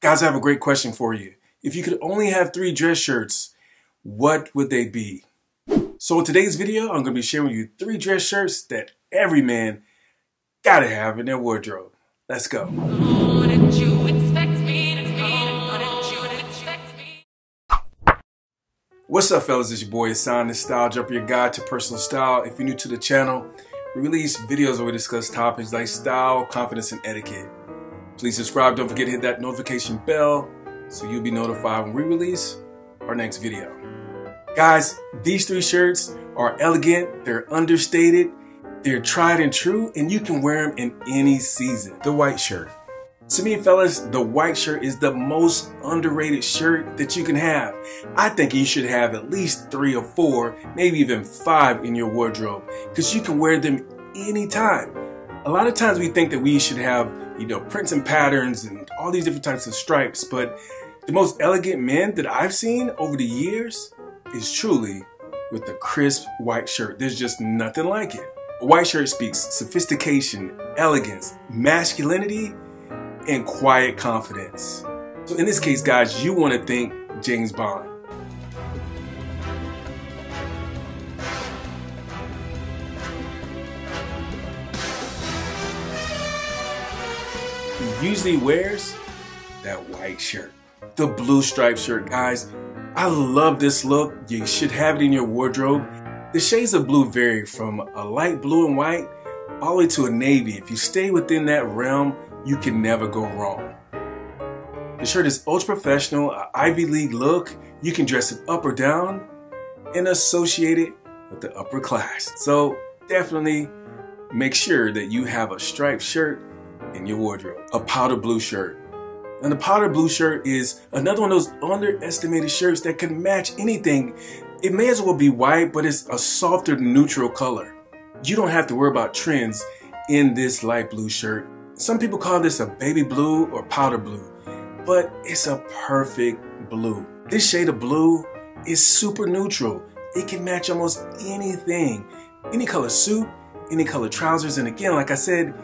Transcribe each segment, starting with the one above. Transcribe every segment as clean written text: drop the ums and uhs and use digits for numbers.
Guys, I have a great question for you. If you could only have 3 dress shirts, what would they be? So in today's video, I'm going to be sharing with you 3 dress shirts that every man gotta have in their wardrobe. Let's go. What's up, fellas? It's your boy Ihsaan, this Style Jumper, your guide to personal style. If you're new to the channel, we release videos where we discuss topics like style, confidence, and etiquette. Please subscribe. Don't forget to hit that notification bell so you'll be notified when we release our next video. Guys, these 3 shirts are elegant, they're understated, they're tried and true, and you can wear them in any season. The white shirt. To me, fellas, the white shirt is the most underrated shirt that you can have. I think you should have at least 3 or 4, maybe even 5 in your wardrobe, because you can wear them anytime. A lot of times we think that we should have, you know, prints and patterns and all these different types of stripes, but the most elegant men that I've seen over the years is truly with the crisp white shirt. There's just nothing like it. A white shirt speaks sophistication, elegance, masculinity, and quiet confidence. So in this case, guys, you want to think James Bond. Usually wears that white shirt. The blue striped shirt, guys, I love this look. You should have it in your wardrobe. The shades of blue vary from a light blue and white all the way to a navy. If you stay within that realm, you can never go wrong. The shirt is ultra professional, an Ivy League look. You can dress it up or down and associate it with the upper class. So definitely make sure that you have a striped shirt in your wardrobe. A powder blue shirt. And the powder blue shirt is another one of those underestimated shirts that can match anything. It may as well be white, but it's a softer neutral color. You don't have to worry about trends in this light blue shirt. Some people call this a baby blue or powder blue, but it's a perfect blue. This shade of blue is super neutral. It can match almost anything. Any color suit, any color trousers, and again, like I said,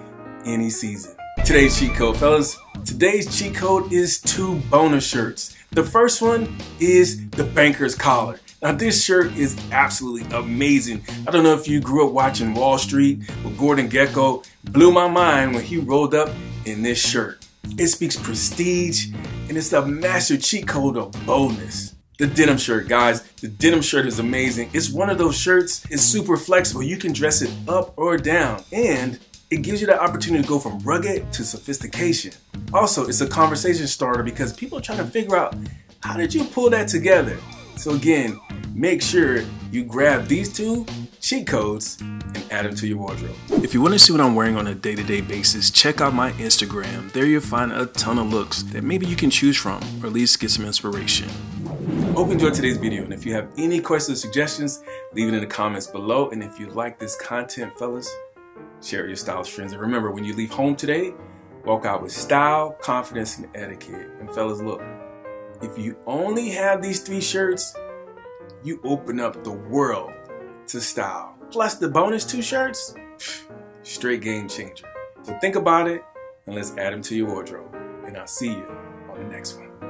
any season. Today's cheat code, fellas. Today's cheat code is 2 bonus shirts. The first one is the banker's collar. Now this shirt is absolutely amazing. I don't know if you grew up watching Wall Street, but Gordon Gekko blew my mind when he rolled up in this shirt. It speaks prestige, and it's a master cheat code of boldness. The denim shirt, guys. The denim shirt is amazing. It's one of those shirts, it's super flexible. You can dress it up or down, and it gives you the opportunity to go from rugged to sophistication. Also, it's a conversation starter because people are trying to figure out, how did you pull that together? So again, make sure you grab these 2 cheat codes and add them to your wardrobe. If you want to see what I'm wearing on a day-to-day basis, check out my Instagram. There you'll find a ton of looks that maybe you can choose from, or at least get some inspiration. Hope you enjoyed today's video, and if you have any questions or suggestions, leave it in the comments below. And if you like this content, fellas, share your stylish friends. And remember, when you leave home today, walk out with style, confidence, and etiquette. And fellas, look, if you only have these 3 shirts, you open up the world to style. Plus the bonus 2 shirts, straight game changer. So think about it, and let's add them to your wardrobe. And I'll see you on the next one.